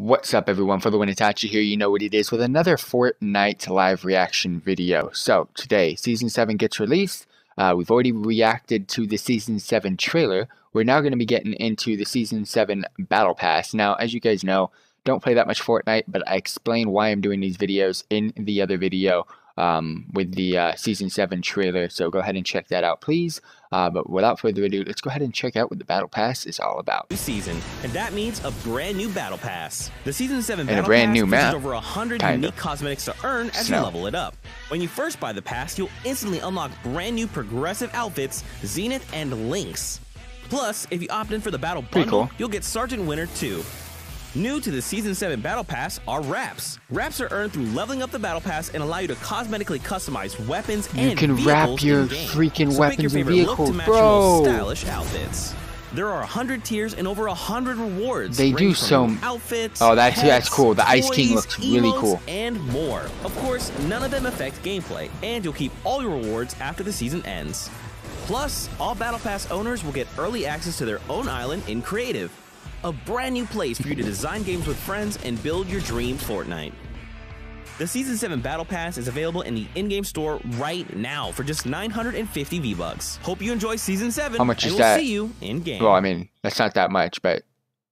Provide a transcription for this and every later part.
What's up everyone, for the win Itachi here, you know what it is, with another Fortnite live reaction video. So today, Season 7 gets released. We've already reacted to the Season 7 trailer. We're now going to be getting into the Season 7 Battle Pass. Now, as you guys know, don't play that much Fortnite, but I explain why I'm doing these videos in the other video with the Season 7 trailer, so go ahead and check that out, please. But without further ado, let's go ahead and check out what the Battle Pass is all about. New season, and that means a brand new Battle Pass. The Season 7 Battle Pass and a brand new map, over 100 unique cosmetics to earn as you level it up. When you first buy the pass, you'll instantly unlock brand new progressive outfits, Zenith and Lynx. Plus, if you opt in for the Battle Bundle, you'll get Sergeant Winner too. New to the Season 7 Battle Pass are Wraps. Wraps are earned through leveling up the Battle Pass and allow you to cosmetically customize weapons and vehicles. You can wrap your freaking weapons and vehicles, bro. Stylish outfits. There are 100 tiers and over 100 rewards. They do some outfits. Oh, that's cool. The Ice King looks really cool. And more. Of course, none of them affect gameplay, and you'll keep all your rewards after the season ends. Plus, all Battle Pass owners will get early access to their own island in Creative, a brand new place for you to design games with friends and build your dream Fortnite. The Season 7 Battle Pass is available in the in-game store right now for just 950 V-Bucks. Hope you enjoy Season 7. How much is that? We'll see you in-game. Well, I mean, that's not that much, but you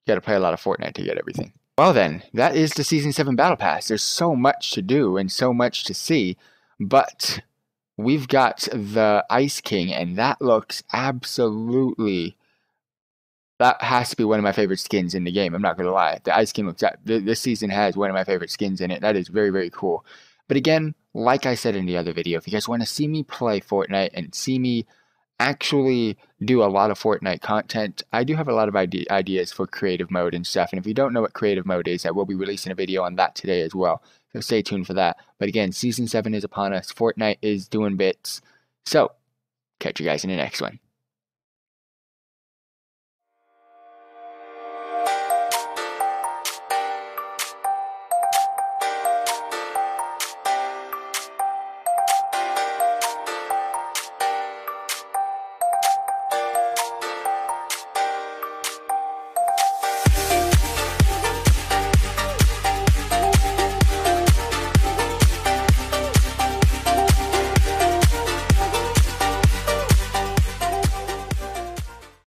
gotta play a lot of Fortnite to get everything. Well then, that is the Season 7 Battle Pass. There's so much to do and so much to see, but we've got the Ice King, and that looks absolutely... That has to be one of my favorite skins in the game. I'm not going to lie. The Ice King looks at this season has one of my favorite skins in it. That is very, very cool. But again, like I said in the other video, if you guys want to see me play Fortnite and see me actually do a lot of Fortnite content, I do have a lot of ideas for creative mode and stuff. And if you don't know what creative mode is, I will be releasing a video on that today as well. So stay tuned for that. But again, Season 7 is upon us. Fortnite is doing bits. So catch you guys in the next one.